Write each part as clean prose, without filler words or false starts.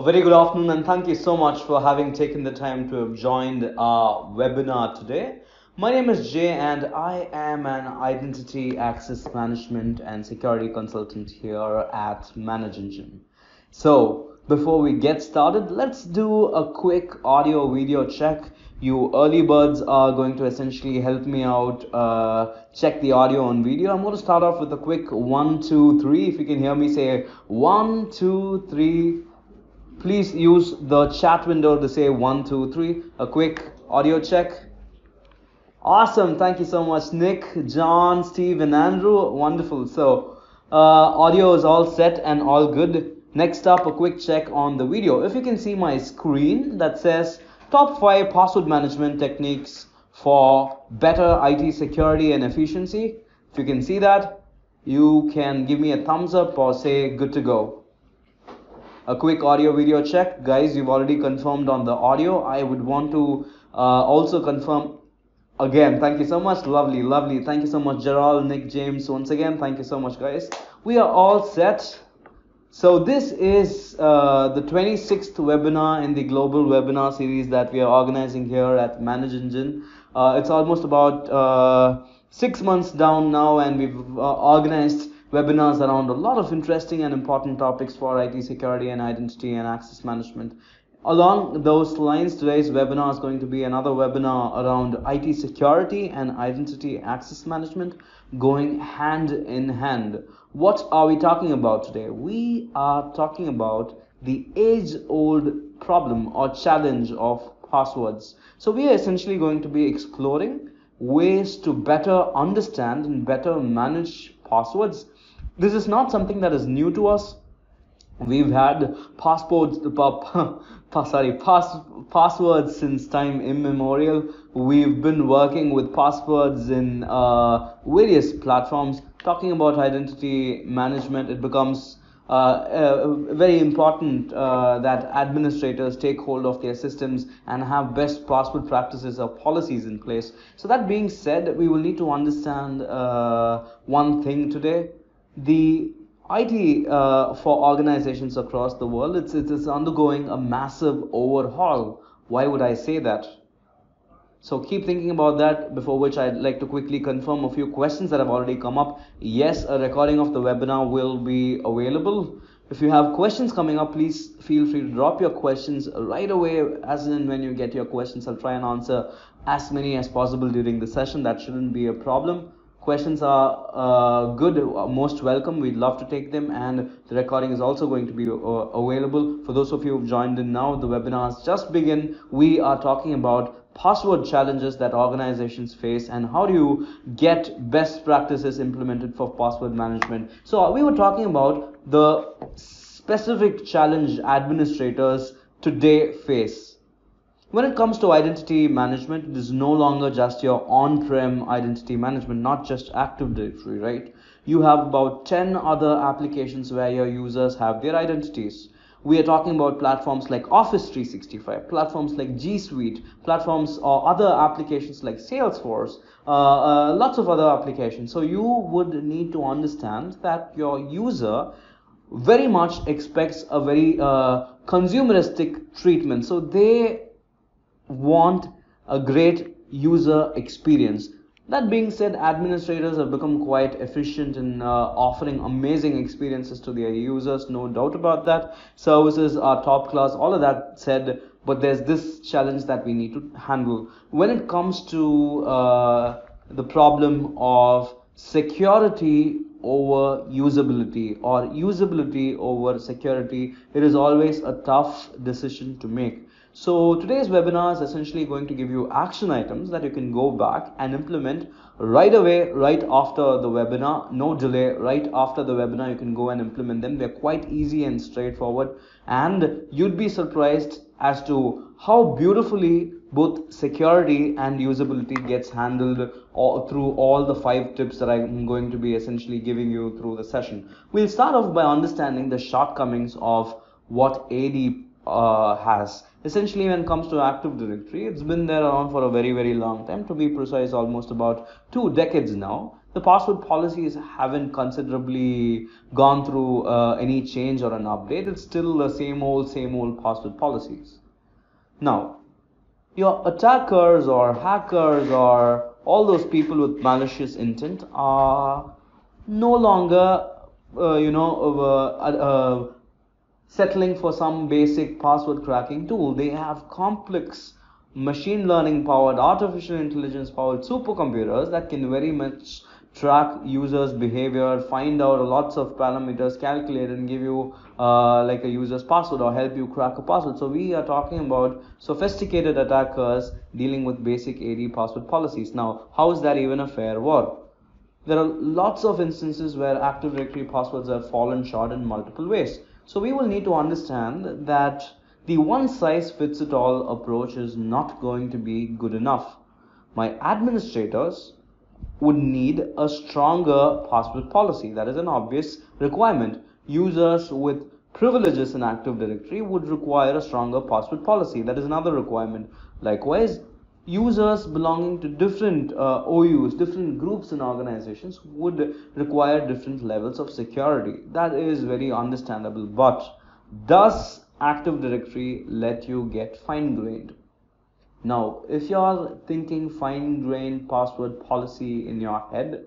A very good afternoon, and thank you so much for having taken the time to have joined our webinar today. My name is Jay, and I am an identity access management and security consultant here at ManageEngine. So before we get started, let's do a quick audio video check. You early birds are going to essentially help me out check the audio and video. I'm going to start off with a quick 1, 2, 3. If you can hear me say 1, 2, 3. Please use the chat window to say 1, 2, 3. A quick audio check. Awesome. Thank you so much, Nick, John, Steve, and Andrew. Wonderful. So audio is all set and all good. Next up, a quick check on the video. If you can see my screen that says top 5 password management techniques for better IT security and efficiency. If you can see that, you can give me a thumbs up or say good to go. A quick audio video check. Guys, you've already confirmed on the audio. I would want to also confirm again. Thank you so much. Lovely, lovely. Thank you so much, Gerald, Nick, James. Once again, thank you so much, guys. We are all set. So this is the 26th webinar in the global webinar series that we are organizing here at ManageEngine. It's almost about 6 months down now, and we've organized webinars around a lot of interesting and important topics for IT security and identity and access management. Along those lines, today's webinar is going to be another webinar around IT security and identity access management going hand in hand. What are we talking about today? We are talking about the age-old problem or challenge of passwords. So we are essentially going to be exploring ways to better understand and better manage passwords. This is not something that is new to us. We've had passwords since time immemorial. We've been working with passwords in various platforms. Talking about identity management, it becomes very important that administrators take hold of their systems and have best password practices or policies in place. So that being said, we will need to understand one thing today. The IT for organizations across the world, it's undergoing a massive overhaul. Why would I say that? So keep thinking about that, before which I'd like to quickly confirm a few questions that have already come up. Yes, a recording of the webinar will be available. If you have questions coming up, please feel free to drop your questions right away. As and when you get your questions, I'll try and answer as many as possible during the session. That shouldn't be a problem. Questions are good, most welcome. We'd love to take them, and the recording is also going to be available. For those of you who've joined in now, the webinars just begin. We are talking about password challenges that organizations face and how do you get best practices implemented for password management. So we were talking about the specific challenge administrators today face. When it comes to identity management, it is no longer just your on-prem identity management, not just Active Directory, right? You have about 10 other applications where your users have their identities. We are talking about platforms like Office 365, platforms like G Suite, platforms or other applications like Salesforce, lots of other applications. So you would need to understand that your user very much expects a very consumeristic treatment. So they want a great user experience. That being said, administrators have become quite efficient in offering amazing experiences to their users, no doubt about that. Services are top class, all of that said, but there's this challenge that we need to handle. When it comes to the problem of security over usability or usability over security, it is always a tough decision to make. So today's webinar is essentially going to give you action items that you can go back and implement right away, right after the webinar. No delay, right after the webinar you can go and implement them. They're quite easy and straightforward, and you'd be surprised as to how beautifully both security and usability gets handled all through all the 5 tips that I'm going to be essentially giving you through the session. We'll start off by understanding the shortcomings of what AD has. Essentially, when it comes to Active Directory, it's been there around for a very, very long time, to be precise almost about 2 decades now. The password policies haven't considerably gone through any change or an update. It's still the same old password policies. Now, your attackers or hackers or all those people with malicious intent are no longer, settling for some basic password cracking tool. They have complex machine learning powered, artificial intelligence powered supercomputers that can very much track users' behavior, find out lots of parameters, calculate and give you like a user's password or help you crack a password. So we are talking about sophisticated attackers dealing with basic AD password policies. Now, how is that even a fair war? There are lots of instances where Active Directory passwords have fallen short in multiple ways. So we will need to understand that the one-size-fits-it-all approach is not going to be good enough. My administrators would need a stronger password policy. That is an obvious requirement. Users with privileges in Active Directory would require a stronger password policy. That is another requirement. Likewise, users belonging to different OUs, different groups and organizations would require different levels of security. That is very understandable. But does Active Directory let you get fine-grained? Now, if you're thinking fine-grained password policy in your head,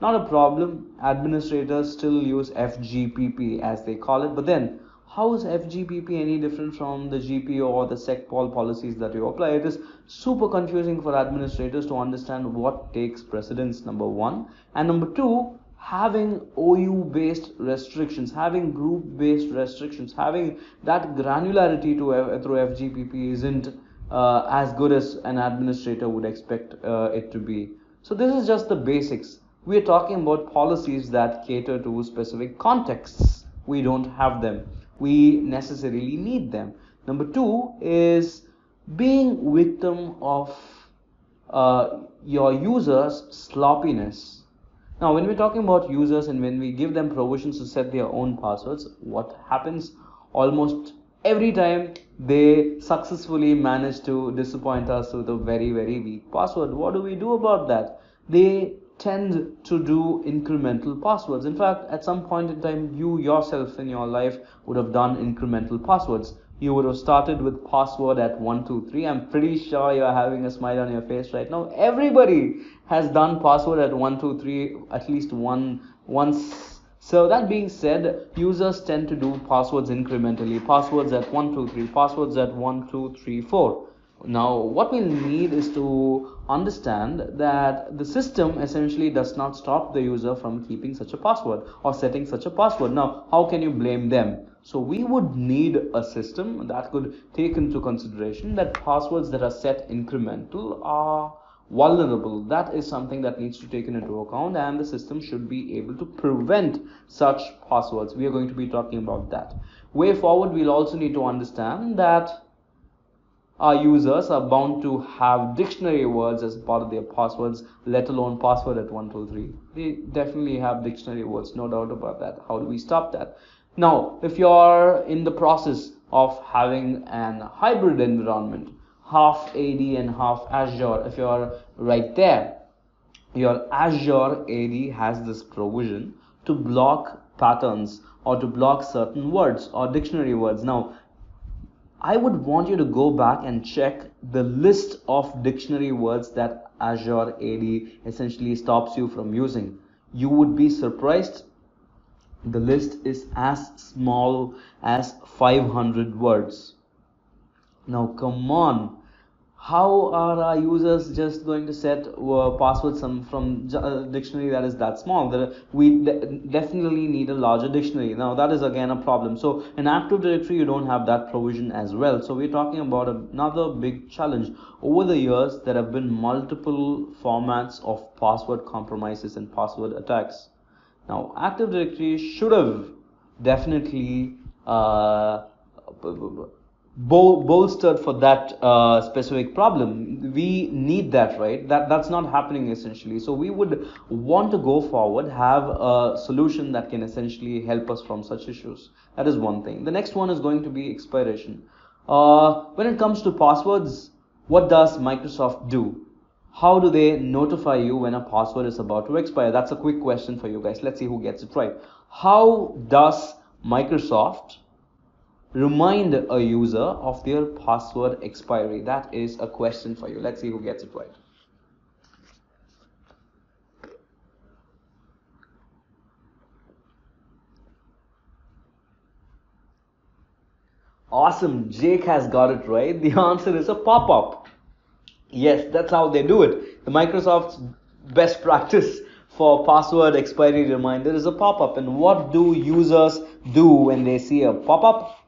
not a problem. Administrators still use FGPP as they call it. But then, how is FGPP any different from the GPO or the SecPol policies that you apply? It is super confusing for administrators to understand what takes precedence, number one. And number two, having OU-based restrictions, having group-based restrictions, having that granularity through FGPP isn't as good as an administrator would expect it to be. So this is just the basics. We are talking about policies that cater to specific contexts. We don't have them. We necessarily need them. Number two is being victim of your users' sloppiness. Now, when we're talking about users and when we give them provisions to set their own passwords, what happens almost every time, they successfully manage to disappoint us with a very, very weak password. What do we do about that? They tend to do incremental passwords. In fact, at some point in time, you yourself in your life would have done incremental passwords. You would have started with password at 1, 2, 3. I'm pretty sure you're having a smile on your face right now. Everybody has done password at 1, 2, 3 at least once. So that being said, users tend to do passwords incrementally. Passwords at 1, 2, 3, passwords at 1, 2, 3, 4. Now, what we'll need is to understand that the system essentially does not stop the user from keeping such a password or setting such a password. Now, how can you blame them? So we would need a system that could take into consideration that passwords that are set incremental are vulnerable. That is something that needs to be taken into account, and the system should be able to prevent such passwords. We are going to be talking about that. Way forward, we'll also need to understand that our users are bound to have dictionary words as part of their passwords, let alone password at 1, 2, 3. They definitely have dictionary words, no doubt about that. How do we stop that? Now, if you're in the process of having an hybrid environment, half AD and half Azure, if you are right there, your Azure AD has this provision to block patterns or to block certain words or dictionary words. Now, I would want you to go back and check the list of dictionary words that Azure AD essentially stops you from using. You would be surprised. The list is as small as 500 words. Now, come on. How are our users just going to set passwords from a dictionary that is that small? We definitely need a larger dictionary. Now, that is again a problem. So in Active Directory, you don't have that provision as well. So we're talking about another big challenge. Over the years, there have been multiple formats of password compromises and password attacks. Now, Active Directory should have definitely bolster for that specific problem. We need that, right? That's not happening essentially. So we would want to go forward, have a solution that can essentially help us from such issues. That is one thing. The next one is going to be expiration. When it comes to passwords, what does Microsoft do? How do they notify you when a password is about to expire? That's a quick question for you guys. Let's see who gets it right. How does Microsoft remind a user of their password expiry? That is a question for you. Let's see who gets it right. Awesome, Jake has got it right. The answer is a pop-up. Yes, that's how they do it. The Microsoft's best practice for password expiry reminder is a pop-up. And what do users do when they see a pop-up?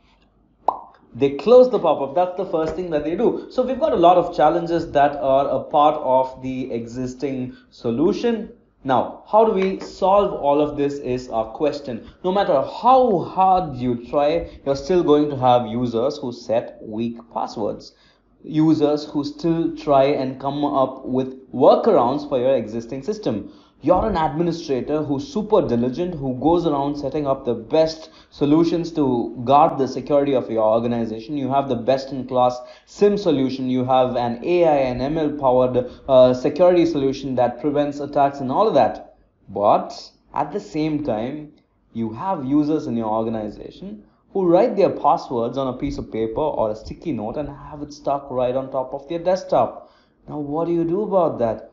They close the pop-up. That's the first thing that they do. So we've got a lot of challenges that are a part of the existing solution. Now, how do we solve all of this is our question. No matter how hard you try, you're still going to have users who set weak passwords, users who still try and come up with workarounds for your existing system. You're an administrator who's super diligent, who goes around setting up the best solutions to guard the security of your organization. You have the best-in-class SIM solution. You have an AI and ML-powered security solution that prevents attacks and all of that. But at the same time, you have users in your organization who write their passwords on a piece of paper or a sticky note and have it stuck right on top of their desktop. Now, what do you do about that?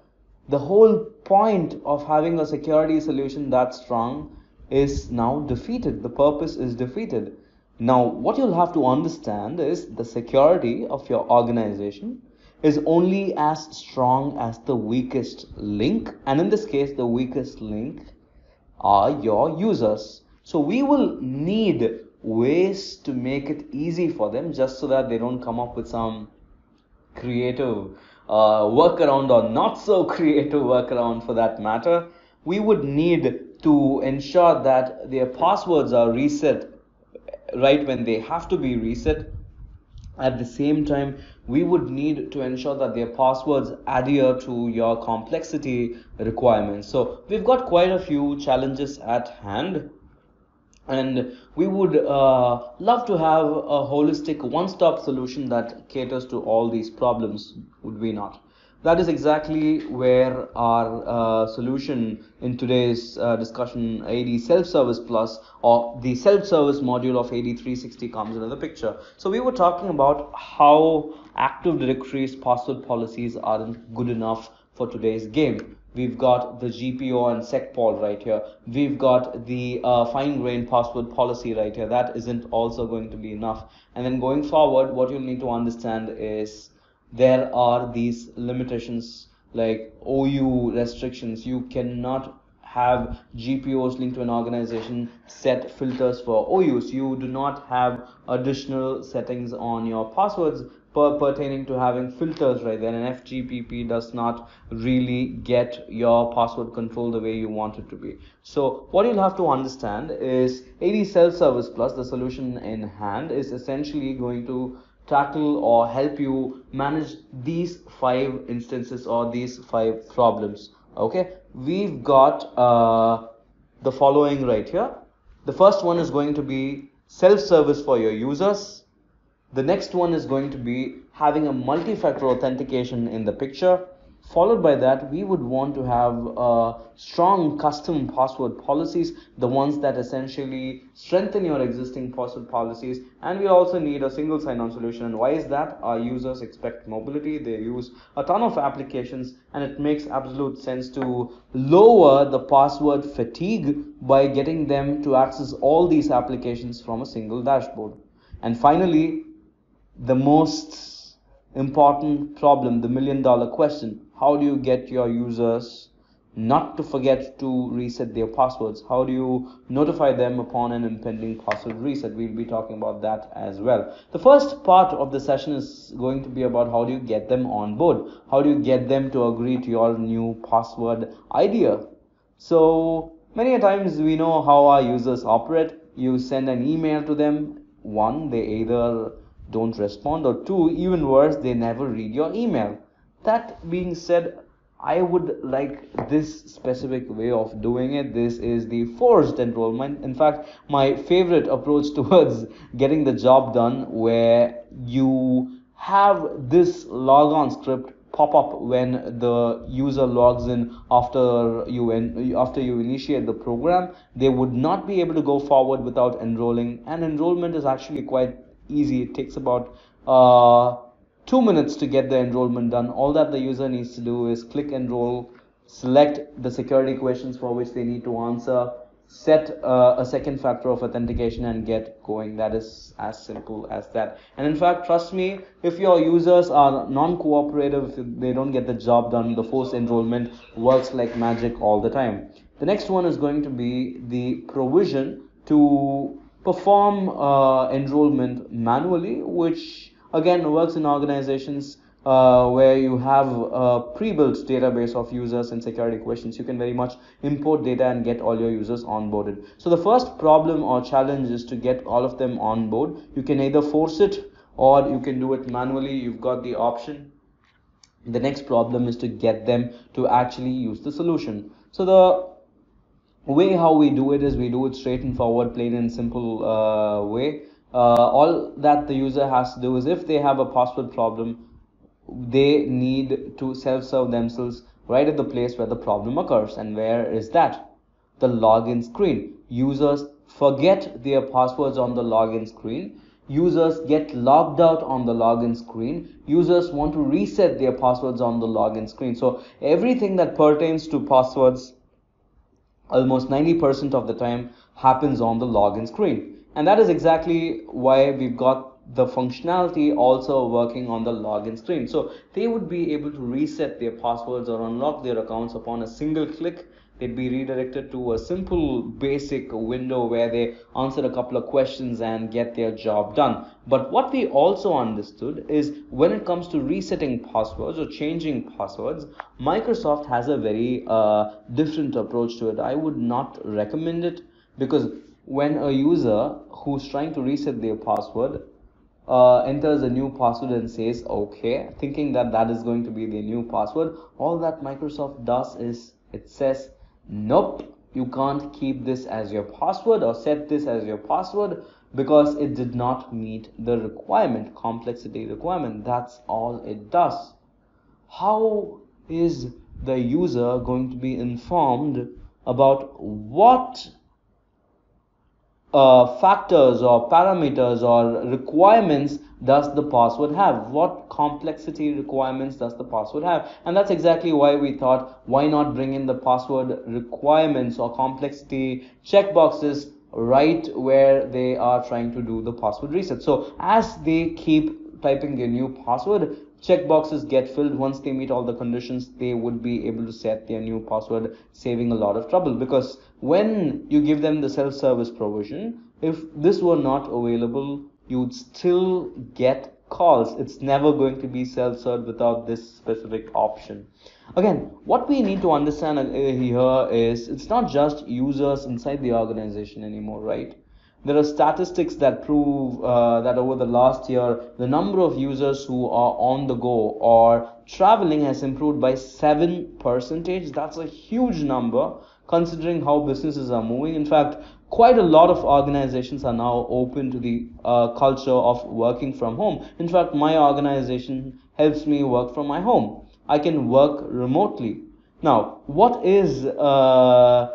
The whole point of having a security solution that's strong is now defeated. The purpose is defeated. Now, what you'll have to understand is the security of your organization is only as strong as the weakest link. And in this case, the weakest link are your users. So we will need ways to make it easy for them just so that they don't come up with some creative workaround or not so creative workaround for that matter. We would need to ensure that their passwords are reset right when they have to be reset. At the same time, we would need to ensure that their passwords adhere to your complexity requirements. So we've got quite a few challenges at hand. And we would love to have a holistic one-stop solution that caters to all these problems, would we not? That is exactly where our solution in today's discussion, AD Self Service Plus, or the self-service module of AD360, comes into the picture. So we were talking about how Active Directory's password policies aren't good enough for today's game. We've got the GPO and SecPol right here. We've got the fine-grained password policy right here. That isn't also going to be enough. And then going forward, what you'll need to understand is there are these limitations like OU restrictions. You cannot have GPOs linked to an organization set filters for OUs. You do not have additional settings on your passwords pertaining to having filters right there, and FGPP does not really get your password control the way you want it to be. So what you'll have to understand is AD Self Service Plus, the solution in hand, is essentially going to tackle or help you manage these 5 instances or these 5 problems. Okay, we've got the following right here. The first one is going to be self-service for your users. The next one is going to be having a multi-factor authentication in the picture. Followed by that, we would want to have strong custom password policies, the ones that essentially strengthen your existing password policies. And we also need a single sign-on solution. And why is that? Our users expect mobility. They use a ton of applications, and it makes absolute sense to lower the password fatigue by getting them to access all these applications from a single dashboard. And finally, the most important problem, the million-dollar question: how do you get your users not to forget to reset their passwords? How do you notify them upon an impending password reset? We'll be talking about that as well. The first part of the session is going to be about how do you get them on board? How do you get them to agree to your new password idea? So many a times we know how our users operate. You send an email to them. One, they either don't respond, or two, even worse, they never read your email. That being said, I would like this specific way of doing it. This is the forced enrollment. In fact, my favorite approach towards getting the job done, where you have this logon script pop up when the user logs in after you initiate the program. They would not be able to go forward without enrolling, and enrollment is actually quite easy. It takes about 2 minutes to get the enrollment done. All that the user needs to do is click enroll, select the security questions for which they need to answer, set a second factor of authentication, and get going. That is as simple as that. And in fact, trust me, if your users are non-cooperative, if they don't get the job done, the forced enrollment works like magic all the time. The next one is going to be the provision to perform enrollment manually, which again works in organizations where you have a pre-built database of users and security questions. You can very much import data and get all your users onboarded. So the first problem or challenge is to get all of them on board. You can either force it or you can do it manually. You've got the option. The next problem is to get them to actually use the solution. So the way how we do it is we do it straight and forward, plain and simple way. All that the user has to do is, if they have a password problem, they need to self-serve themselves right at the place where the problem occurs. And where is that? The login screen. Users forget their passwords on the login screen. Users get logged out on the login screen. Users want to reset their passwords on the login screen. So everything that pertains to passwords, almost 90% of the time, happens on the login screen. And that is exactly why we've got the functionality also working on the login screen. So they would be able to reset their passwords or unlock their accounts upon a single click. They'd be redirected to a simple basic window where they answer a couple of questions and get their job done. But what we also understood is, when it comes to resetting passwords or changing passwords, Microsoft has a very different approach to it. I would not recommend it, because when a user who's trying to reset their password enters a new password and says okay, thinking that that is going to be their new password, all that Microsoft does is it says, nope, you can't keep this as your password or set this as your password because it did not meet the requirement, complexity requirement. That's all it does. How is the user going to be informed about what factors or parameters or requirements does the password have? What complexity requirements does the password have? And that's exactly why we thought, why not bring in the password requirements or complexity checkboxes right where they are trying to do the password reset. So as they keep typing their new password, checkboxes get filled. Once they meet all the conditions, they would be able to set their new password, saving a lot of trouble. Because when you give them the self-service provision, if this were not available, you'd still get calls. It's never going to be self-served without this specific option. Again, what we need to understand here is, it's not just users inside the organization anymore, right? There are statistics that prove that over the last year, the number of users who are on the go or traveling has improved by 7%. That's a huge number considering how businesses are moving. In fact, quite a lot of organizations are now open to the culture of working from home. In fact, my organization helps me work from my home. I can work remotely. Now, what is the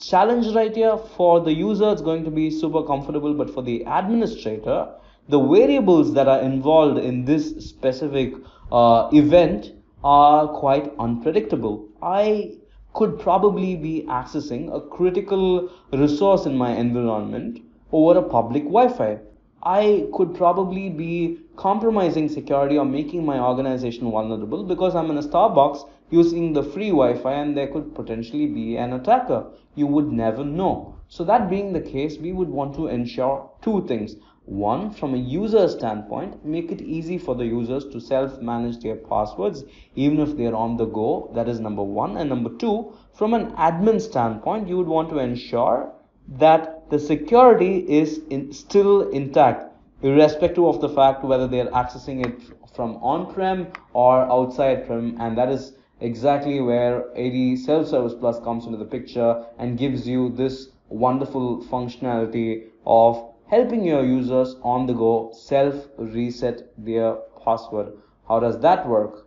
challenge right here? For the user, it's going to be super comfortable, but for the administrator, the variables that are involved in this specific event are quite unpredictable. I could probably be accessing a critical resource in my environment over a public Wi-Fi. I could probably be compromising security or making my organization vulnerable because I'm in a Starbucks using the free Wi-Fi, and there could potentially be an attacker. You would never know. So that being the case, we would want to ensure two things. One, from a user standpoint, make it easy for the users to self-manage their passwords, even if they're on the go. That is number one. And number two, from an admin standpoint, you would want to ensure that the security is still intact. irrespective of the fact whether they are accessing it from on-prem or outside-prem, and that is exactly where AD Self Service Plus comes into the picture and gives you this wonderful functionality of helping your users on the go self-reset their password. How does that work?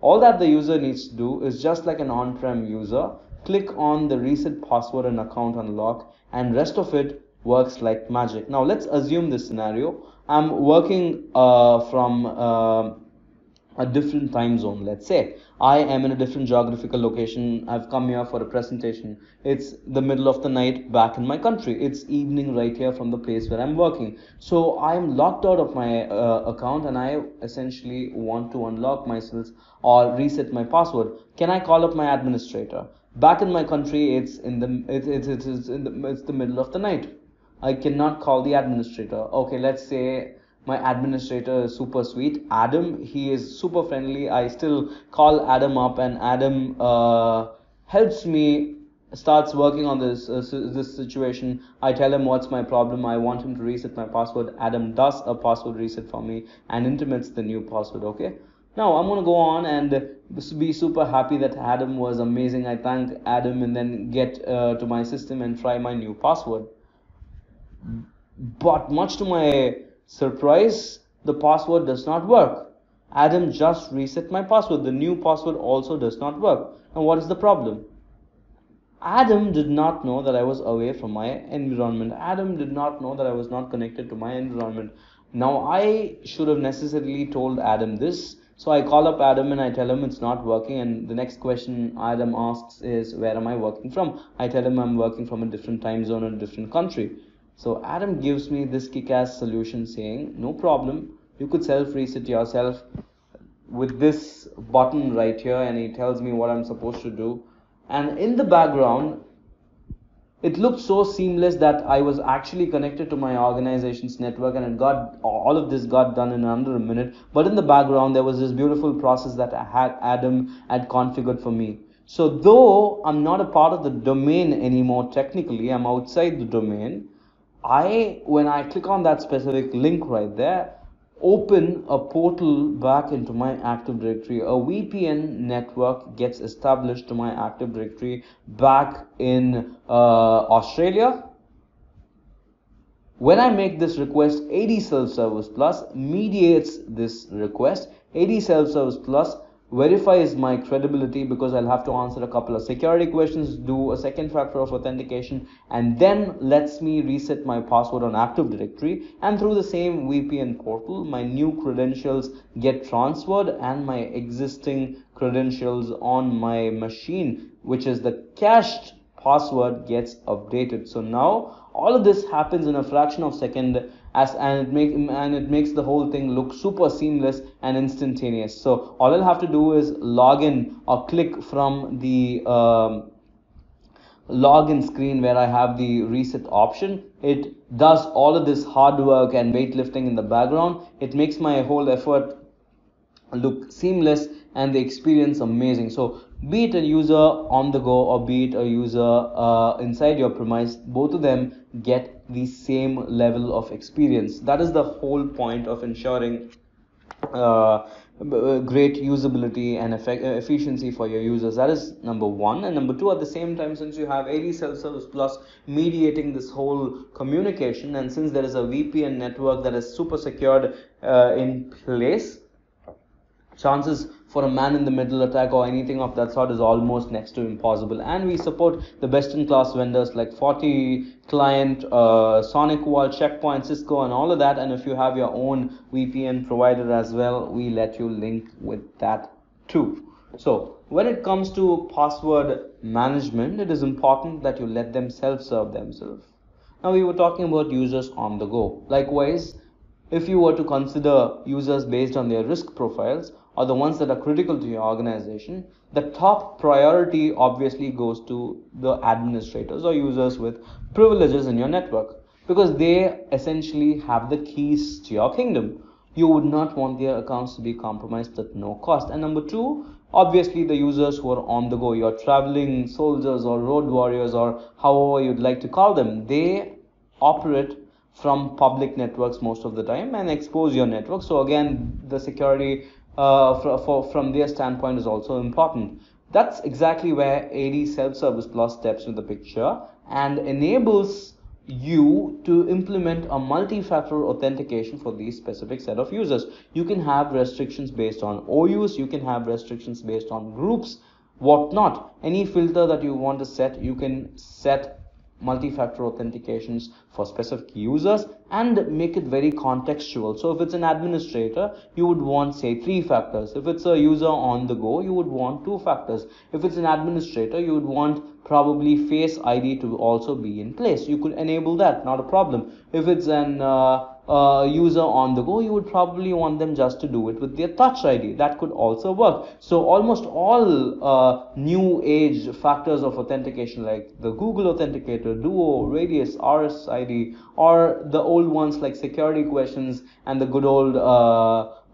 All that the user needs to do is, just like an on-prem user, click on the reset password and account unlock, and rest of it works like magic. Now let's assume this scenario. I'm working from a different time zone. Let's say I am in a different geographical location. I've come here for a presentation. It's the middle of the night back in my country. It's evening right here from the place where I'm working. So I'm locked out of my account, and I essentially want to unlock myself or reset my password. Can I call up my administrator? Back in my country, it's the middle of the night. I cannot call the administrator. Okay, let's say my administrator is super sweet, Adam. He is super friendly. I still call Adam up, and Adam helps me, starts working on this situation. I tell him what's my problem. I want him to reset my password. Adam does a password reset for me and intimates the new password. Okay. Now I'm going to go on and be super happy that Adam was amazing. I thank Adam and then get to my system and try my new password. But much to my surprise, the password does not work. Adam just reset my password. The new password also does not work. And what is the problem? Adam did not know that I was away from my environment. Adam did not know that I was not connected to my environment. Now I should have necessarily told Adam this. So I call up Adam and I tell him it's not working, and the next question Adam asks is, where am I working from? I tell him I'm working from a different time zone in a different country. So Adam gives me this kick-ass solution saying, no problem, you could self-reset yourself with this button right here, and he tells me what I'm supposed to do. And in the background, it looked so seamless that I was actually connected to my organization's network, and it got all of this got done in under a minute. But in the background, there was this beautiful process that Adam had configured for me. So though I'm not a part of the domain anymore, technically, I'm outside the domain, when I click on that specific link right there, open a portal back into my Active Directory. A VPN network gets established to my Active Directory back in Australia. When I make this request, AD Self Service Plus mediates this request. AD Self Service Plus verifies my credibility, because I'll have to answer a couple of security questions, do a second factor of authentication, and then lets me reset my password on Active Directory. And through the same VPN portal, my new credentials get transferred, and my existing credentials on my machine, which is the cached password, gets updated. So now all of this happens in a fraction of a second, and it makes the whole thing look super seamless and instantaneous. So all I'll have to do is log in or click from the login screen where I have the reset option. It does all of this hard work and weightlifting in the background. It makes my whole effort look seamless and the experience amazing. So be it a user on the go or be it a user inside your premise, both of them get the same level of experience. That is the whole point of ensuring great usability and efficiency for your users. That is number one. And number two, at the same time, since you have AD Self Service Plus mediating this whole communication, and since there is a VPN network that is super secured in place, chances for a man-in-the-middle attack or anything of that sort is almost next to impossible. And we support the best-in-class vendors like Forty Client, SonicWall, Checkpoint, Cisco, and all of that. And if you have your own VPN provider as well, we let you link with that too. So when it comes to password management, it is important that you let them self-serve themselves. Now, we were talking about users on the go. Likewise, if you were to consider users based on their risk profiles or the ones that are critical to your organization, the top priority obviously goes to the administrators or users with privileges in your network, because they essentially have the keys to your kingdom. You would not want their accounts to be compromised at no cost. And number two, obviously the users who are on the go, your traveling soldiers or road warriors or however you'd like to call them, they operate from public networks most of the time and expose your network. So again, the security from their standpoint is also important. That's exactly where AD Self Service Plus steps into the picture and enables you to implement a multi-factor authentication for these specific set of users. You can have restrictions based on OUs, you can have restrictions based on groups, whatnot. Any filter that you want to set, you can set multi-factor authentications for specific users and make it very contextual. So if it's an administrator, you would want, say, 3 factors. If it's a user on the go, you would want 2 factors. If it's an administrator, you would want probably Face ID to also be in place. You could enable that, not a problem. If it's an user on the go, you would probably want them just to do it with their Touch ID. That could also work. So almost all new age factors of authentication, like the Google Authenticator, Duo, Radius, RSID, or the old ones like security questions and the good old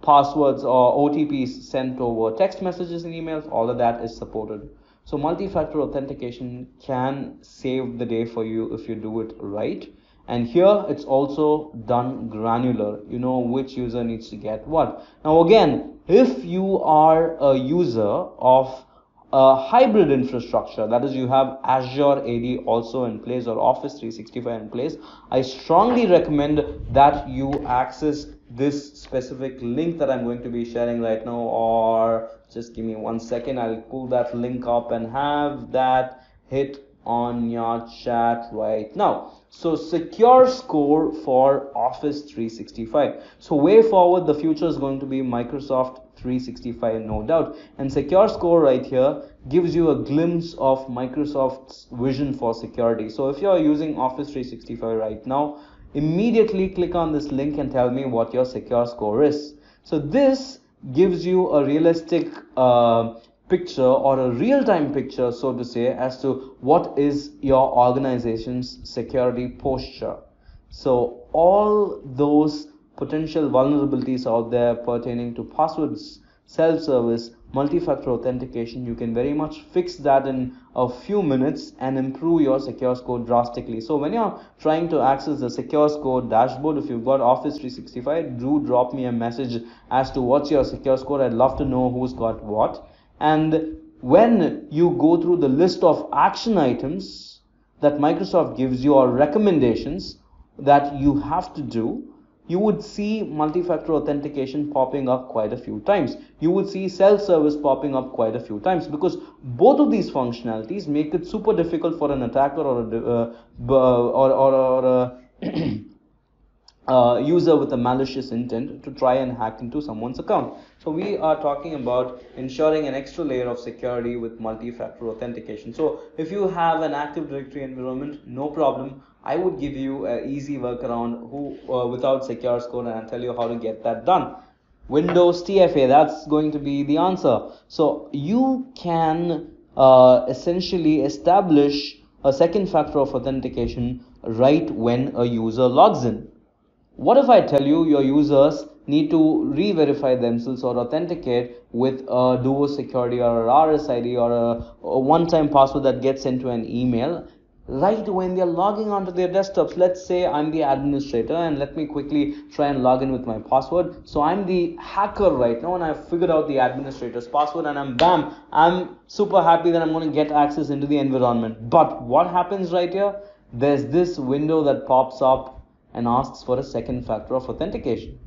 passwords or OTPs sent over text messages and emails, all of that is supported. So multi-factor authentication can save the day for you if you do it right. And here it's also done granular. You know which user needs to get what. Now again, if you are a user of a hybrid infrastructure, that is, you have Azure AD also in place or Office 365 in place, I strongly recommend that you access this specific link that I'm going to be sharing right now, or just give me 1 second, I'll pull that link up and have that hit on your chat right now. So secure score for Office 365. So way forward, the future is going to be Microsoft 365, no doubt. And secure score right here gives you a glimpse of Microsoft's vision for security. So if you're using Office 365 right now, immediately click on this link and tell me what your secure score is. So this gives you a realistic picture, or a real-time picture, so to say, as to what is your organization's security posture. So all those potential vulnerabilities out there pertaining to passwords, self-service, multi-factor authentication, you can very much fix that in a few minutes and improve your secure score drastically. So when you're trying to access the secure score dashboard, if you've got Office 365, do drop me a message as to what's your secure score. I'd love to know who's got what. And when you go through the list of action items that Microsoft gives you, or recommendations that you have to do, you would see multi-factor authentication popping up quite a few times. You would see self-service popping up quite a few times, because both of these functionalities make it super difficult for an attacker or a user with a malicious intent to try and hack into someone's account. So we are talking about ensuring an extra layer of security with multi-factor authentication. So if you have an Active Directory environment, no problem. I would give you an easy workaround without secure score, and I'll tell you how to get that done. Windows TFA, that's going to be the answer. So you can essentially establish a second factor of authentication right when a user logs in. What if I tell you your users need to re-verify themselves or authenticate with a Duo security or a RSID or a one-time password that gets sent to an email right when they're logging onto their desktops? Let's say I'm the administrator, and let me quickly try and log in with my password. So I'm the hacker right now, and I've figured out the administrator's password, and I'm super happy that I'm going to get access into the environment. But what happens right here? There's this window that pops up and asks for a second factor of authentication.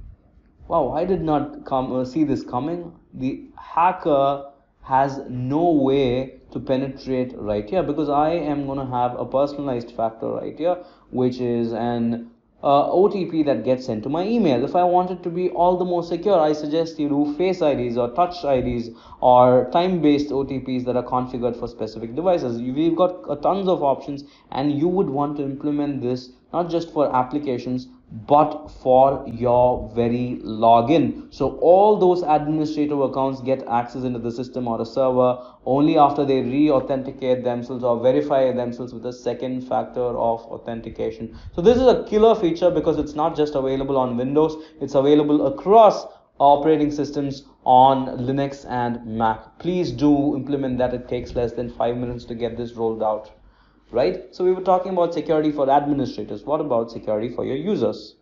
Wow, I did not see this coming. The hacker has no way to penetrate right here, because I am going to have a personalized factor right here, which is an OTP that gets sent to my email. If I want it to be all the more secure, I suggest you do Face IDs or Touch IDs or time-based OTPs that are configured for specific devices. We've got tons of options, and you would want to implement this not just for applications, but for your very login. So all those administrative accounts get access into the system or a server only after they re-authenticate themselves or verify themselves with a second factor of authentication. So this is a killer feature, because it's not just available on Windows, it's available across operating systems on Linux and Mac. Please do implement that. It takes less than 5 minutes to get this rolled out. right? So we were talking about security for administrators. What about security for your users?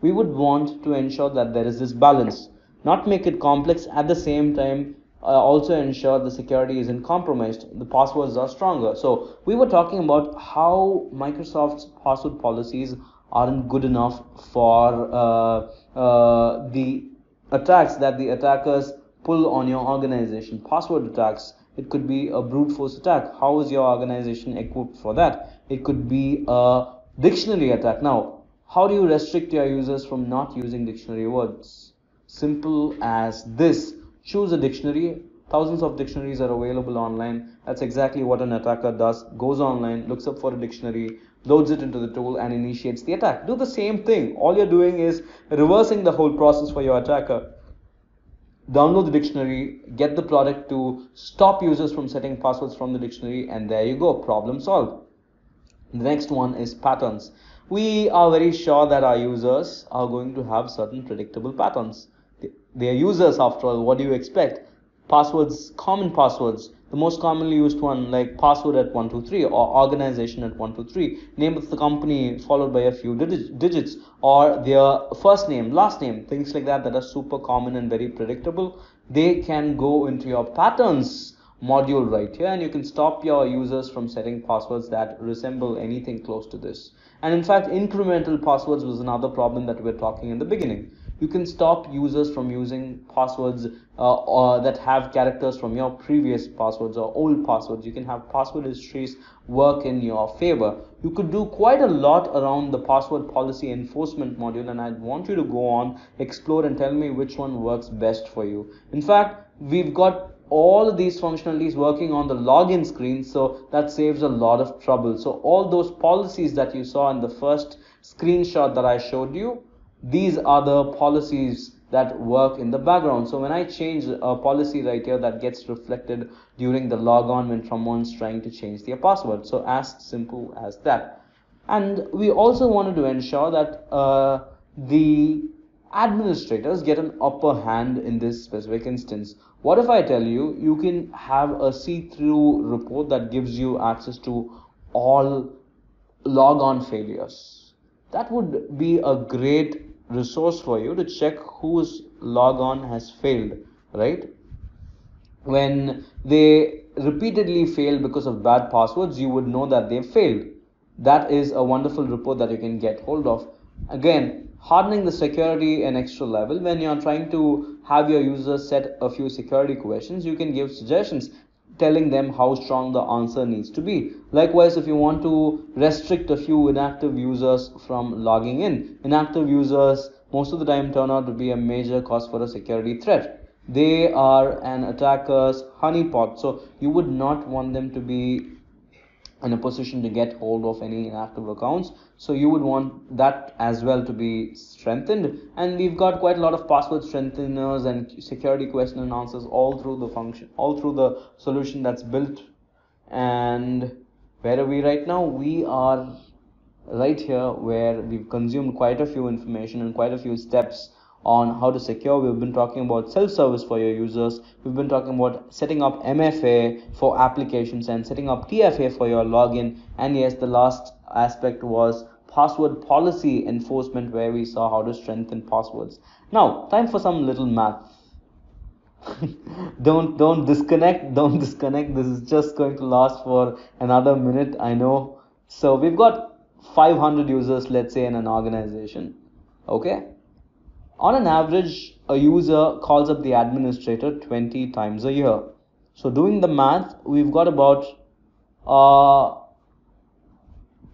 We would want to ensure that there is this balance, not make it complex, at the same time also ensure the security isn't compromised, the passwords are stronger. So we were talking about how Microsoft's password policies aren't good enough for the attacks that the attackers pull on your organization. Password attacks, it could be a brute force attack. How is your organization equipped for that? It could be a dictionary attack. Now, how do you restrict your users from not using dictionary words? Simple as this. Choose a dictionary. Thousands of dictionaries are available online. That's exactly what an attacker does. Goes online, looks up for a dictionary, loads it into the tool and initiates the attack. Do the same thing. All you're doing is reversing the whole process for your attacker. Download the dictionary, get the product to stop users from setting passwords from the dictionary, and there you go, problem solved. The next one is patterns. We are very sure that our users are going to have certain predictable patterns. They are users after all, what do you expect? Passwords, common passwords, the most commonly used one like password at 123 or organization at 123, name of the company followed by a few digits, or their first name, last name, things like that that are super common and very predictable. They can go into your patterns module right here, and you can stop your users from setting passwords that resemble anything close to this. And in fact, incremental passwords was another problem that we were talking in the beginning. You can stop users from using passwords that have characters from your previous passwords or old passwords. You can have password histories work in your favor. You could do quite a lot around the password policy enforcement module, and I want you to go on, explore and tell me which one works best for you. In fact, we've got all of these functionalities working on the login screen, so that saves a lot of trouble. So all those policies that you saw in the first screenshot that I showed you, these are the policies that work in the background. So when I change a policy right here, that gets reflected during the logon when someone's trying to change their password. So as simple as that. And we also wanted to ensure that the administrators get an upper hand in this specific instance. What if I tell you, you can have a see-through report that gives you access to all logon failures? That would be a great resource for you to check whose logon has failed, right? When they repeatedly fail because of bad passwords, you would know that they failed. That is a wonderful report that you can get hold of. Again, hardening the security an extra level. When you're trying to have your users set a few security questions, you can give suggestions, telling them how strong the answer needs to be. Likewise, if you want to restrict a few inactive users from logging in, inactive users most of the time turn out to be a major cause for a security threat. They are an attacker's honeypot, so you would not want them to be in a position to get hold of any inactive accounts. So you would want that as well to be strengthened. And we've got quite a lot of password strengtheners and security question and answers all through the function, all through the solution that's built. And where are we right now? We are right here where we've consumed quite a few information and quite a few steps on how to secure. We've been talking about self-service for your users. We've been talking about setting up MFA for applications and setting up TFA for your login. And yes, the last aspect was password policy enforcement, where we saw how to strengthen passwords. Now, time for some little math. Don't disconnect. This is just going to last for another minute, I know. So we've got 500 users, let's say, in an organization. Okay. On an average, a user calls up the administrator 20 times a year. So doing the math, we've got about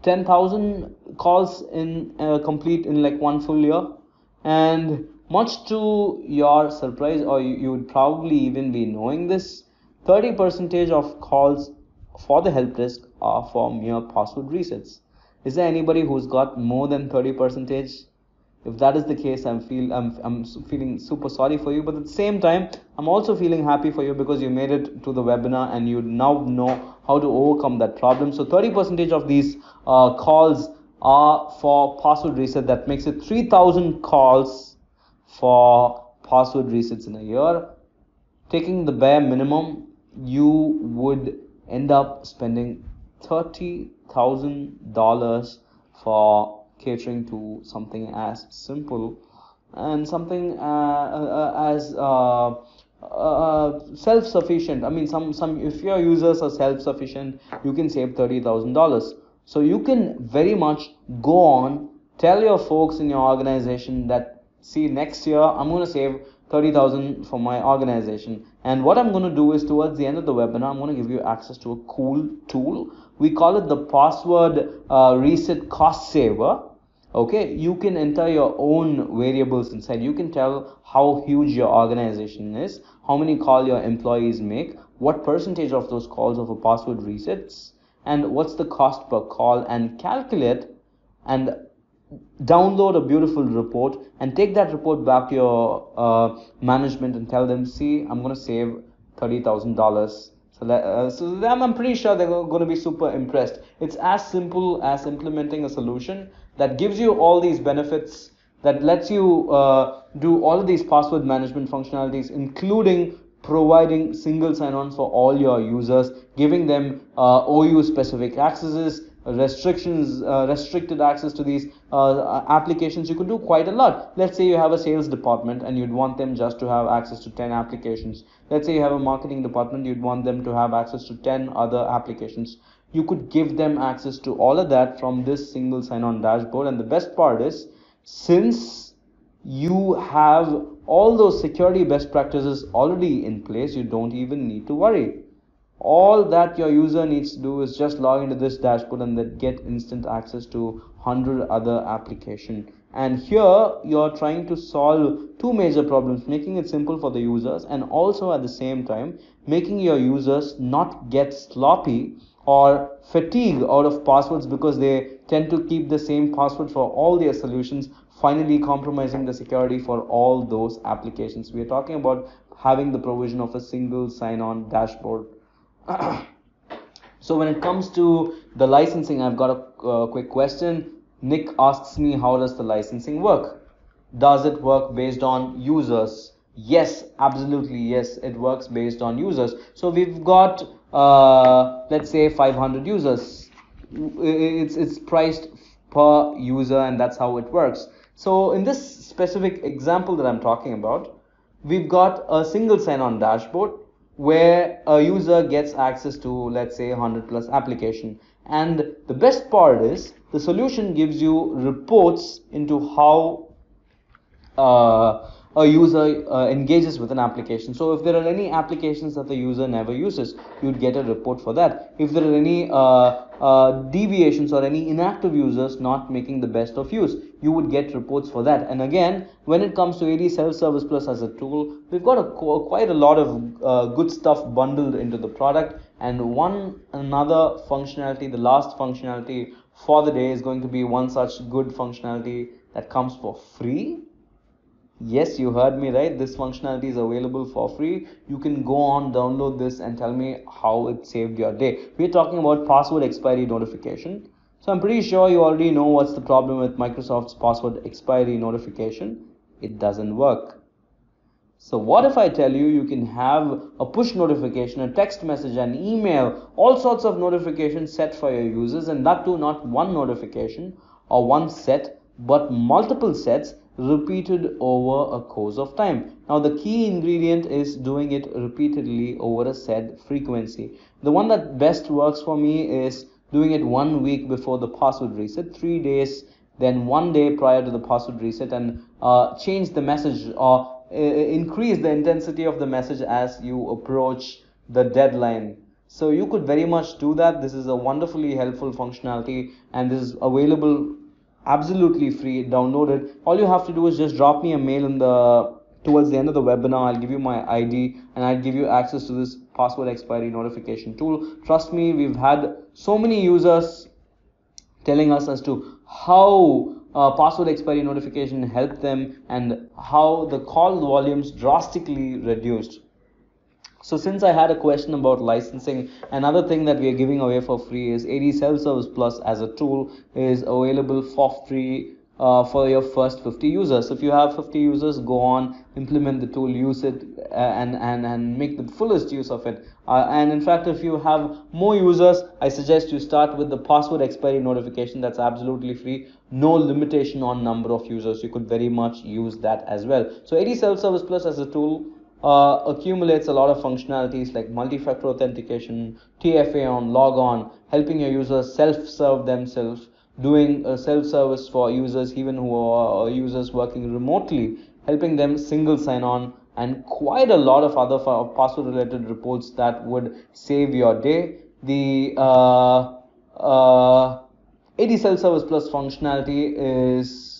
10,000 calls in like one full year. And much to your surprise, or you would probably even be knowing this, 30% of calls for the help desk are for mere password resets. Is there anybody who's got more than 30%? If that is the case, I'm feeling super sorry for you, but at the same time, I'm also feeling happy for you because you made it to the webinar and you now know how to overcome that problem. So 30% of these calls are for password reset. That makes it 3,000 calls for password resets in a year. Taking the bare minimum, you would end up spending $30,000 for catering to something as simple and something as self-sufficient. I mean, if your users are self-sufficient, you can save $30,000. So you can very much go on, tell your folks in your organization that, see, next year I'm going to save $30,000 for my organization. And what I'm going to do is, towards the end of the webinar, I'm going to give you access to a cool tool. We call it the password reset cost saver. Okay, you can enter your own variables inside. You can tell how huge your organization is, how many calls your employees make, what percentage of those calls of a password resets, and what's the cost per call, and calculate and download a beautiful report and take that report back to your management and tell them, see, I'm going to save $30,000. So them, I'm pretty sure they're going to be super impressed. It's as simple as implementing a solution that gives you all these benefits, that lets you do all of these password management functionalities, including providing single sign-on for all your users, giving them OU-specific accesses, restrictions, restricted access to these applications. You could do quite a lot. Let's say you have a sales department and you'd want them just to have access to 10 applications. Let's say you have a marketing department, you'd want them to have access to 10 other applications. You could give them access to all of that from this single sign-on dashboard. And the best part is, since you have all those security best practices already in place, you don't even need to worry. All that your user needs to do is just log into this dashboard and then get instant access to 100 other applications. And here you're trying to solve two major problems, making it simple for the users and also at the same time making your users not get sloppy or fatigue out of passwords, because they tend to keep the same password for all their solutions, finally compromising the security for all those applications. We are talking about having the provision of a single sign-on dashboard. So when it comes to the licensing, I've got a quick question. Nick asks me, how does the licensing work? Does it work based on users? Yes, absolutely, yes, it works based on users. So we've got let's say 500 users. It's priced per user, and that's how it works. So in this specific example that I'm talking about, we've got a single sign-on dashboard where a user gets access to, let's say, 100 plus application. And the best part is, the solution gives you reports into how a user engages with an application. So if there are any applications that the user never uses, you'd get a report for that. If there are any deviations or any inactive users not making the best of use, you would get reports for that. And again, when it comes to AD Self Service Plus as a tool, we've got quite a lot of good stuff bundled into the product. And another functionality, the last functionality for the day, is going to be one such good functionality that comes for free. Yes, you heard me right. This functionality is available for free. You can go on, download this, and tell me how it saved your day. We're talking about password expiry notification. So I'm pretty sure you already know what's the problem with Microsoft's password expiry notification. It doesn't work. So what if I tell you, you can have a push notification, a text message, an email, all sorts of notifications set for your users, and that too not one notification or one set, but multiple sets repeated over a course of time. Now the key ingredient is doing it repeatedly over a said frequency. The one that best works for me is doing it 1 week before the password reset, 3 days, then 1 day prior to the password reset, and change the message or increase the intensity of the message as you approach the deadline. So you could very much do that. This is a wonderfully helpful functionality, and this is available absolutely free. Download it. All you have to do is just drop me a mail in the towards the end of the webinar. I'll give you my ID and I'll give you access to this password expiry notification tool. Trust me, we've had so many users telling us as to how password expiry notification helped them and how the call volumes drastically reduced. So since I had a question about licensing, another thing that we are giving away for free is AD Self Service Plus as a tool is available for free for your first 50 users. So if you have 50 users, go on, implement the tool, use it, and make the fullest use of it. And in fact, if you have more users, I suggest you start with the password expiry notification. That's absolutely free. No limitation on number of users. You could very much use that as well. So AD Self Service Plus as a tool accumulates a lot of functionalities like multi-factor authentication, TFA on, log on, helping your users self-serve themselves, doing a self-service for users even who are users working remotely, helping them single sign-on, and quite a lot of other password-related reports that would save your day. The AD Self-Service Plus functionality is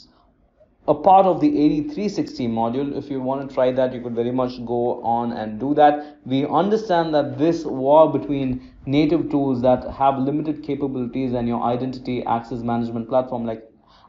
a part of the AD360 module. If you want to try that, you could very much go on and do that. We understand that this war between native tools that have limited capabilities and your identity access management platform like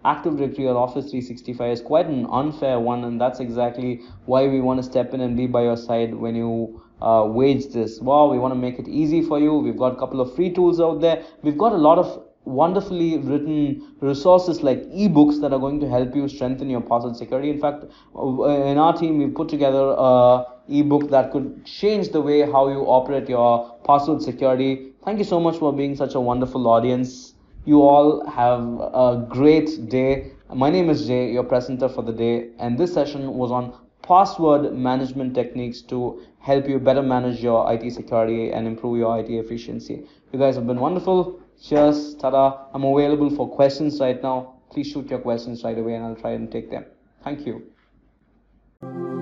Active Directory or Office 365 is quite an unfair one, and that's exactly why we want to step in and be by your side when you wage this war. We want to make it easy for you. We've got a couple of free tools out there. We've got a lot of wonderfully written resources like ebooks that are going to help you strengthen your password security. In fact, in our team, we put together a ebook that could change the way how you operate your password security. Thank you so much for being such a wonderful audience. You all have a great day. My name is Jay, your presenter for the day, and this session was on password management techniques to help you better manage your IT security and improve your IT efficiency. You guys have been wonderful. Cheers, tada. I'm available for questions right now. Please shoot your questions right away and I'll try and take them. Thank you.